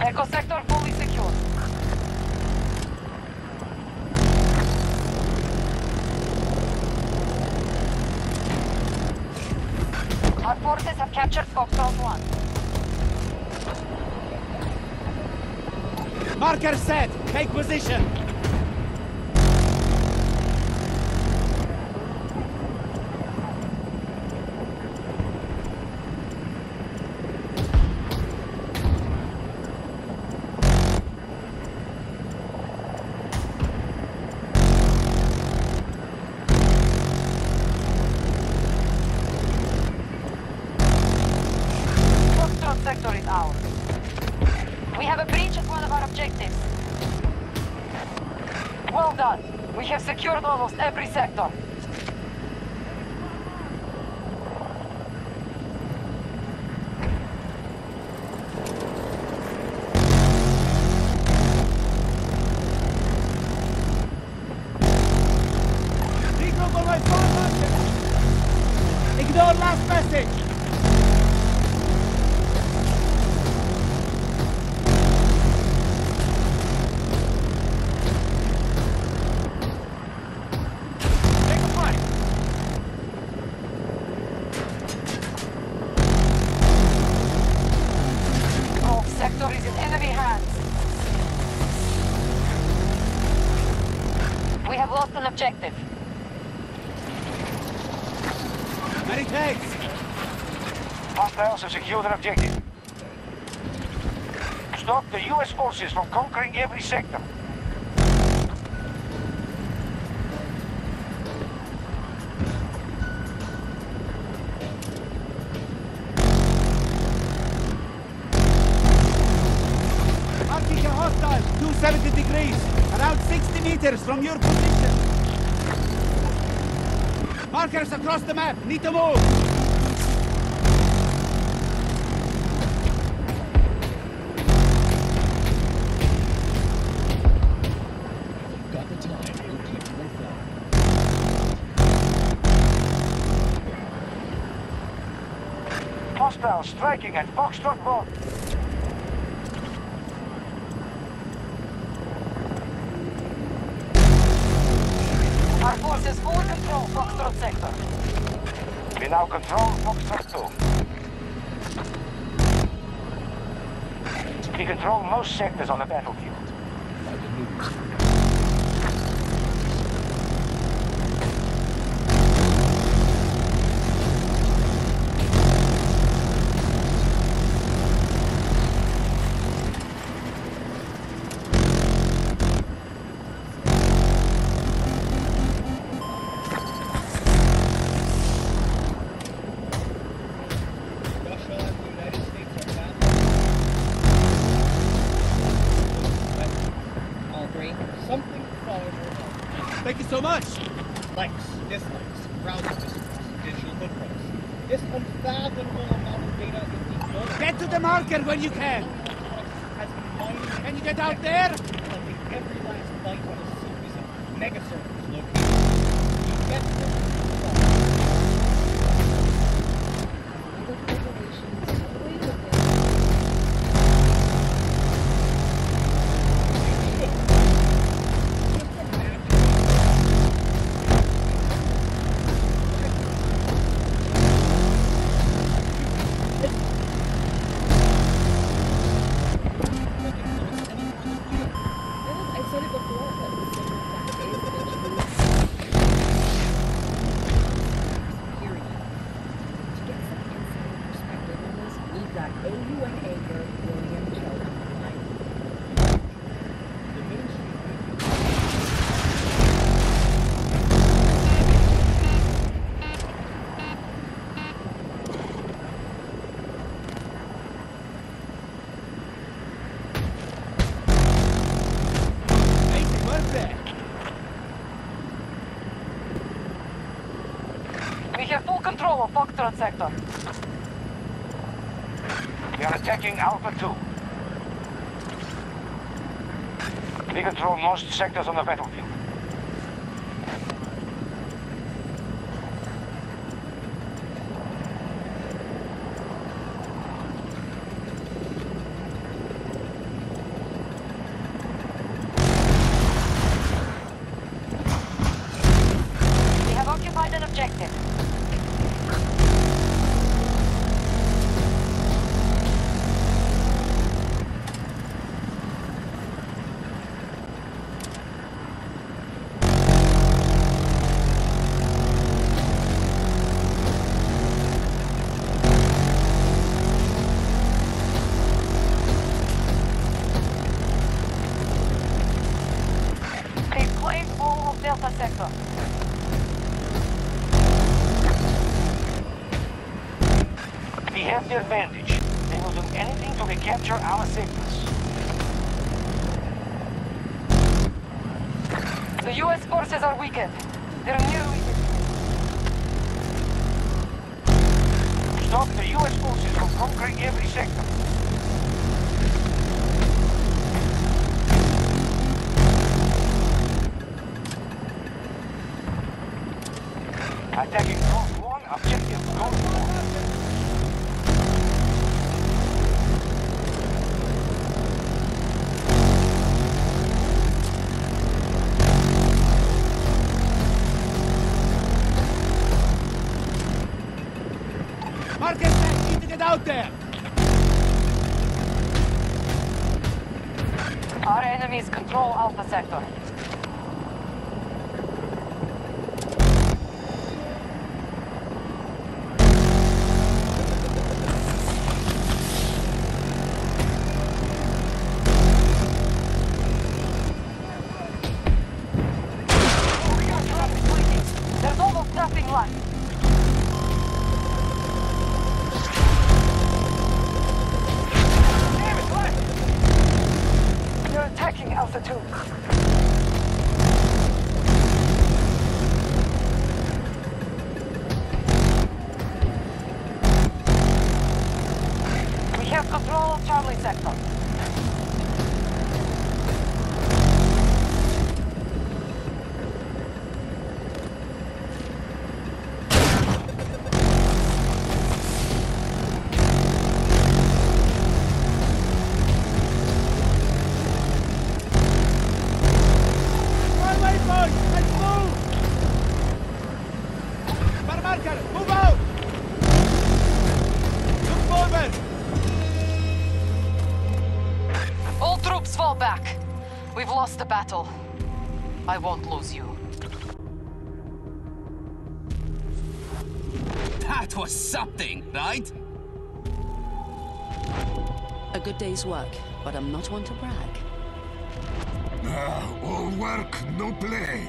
Echo sector fully secure. Our forces have captured Foxtrot 1. Marker set! Take position! Sector is ours. We have a breach at one of our objectives. Well done. We have secured almost every sector. Ignore last message. Objective. Many tanks! Hostiles have secured an objective. Stop the US forces from conquering every sector. Arctic hostile, 270 degrees, around 60 meters from your position. Markers across the map, need to move! You've got the time, you'll click more fly. Hostiles striking at Foxtrot 1. Our forces all control Foxtrot sector. We now control Foxtrot 2. We control most sectors on the battlefield. Thank you so much! Likes, dislikes, browser visitors, digital footprints. This unfathomable amount of data that we don't... Get to the marker when you can! Can you get out there? Every last light on a series of mega servers located. You get to the... Control of Foxtrot sector. We are attacking Alpha 2. We control most sectors on the battlefield. Checker. We have the advantage. They will do anything to recapture our signals. The U.S. forces are weakened. They're nearly... Stop the U.S. forces from conquering every sector. Attacking Gulf 1, objective Gulf 1. Mark it back, need to get out there! Our enemies control Alpha Sector. The battle. I won't lose you. That was something, right? A good day's work, but I'm not one to brag. All work, no play.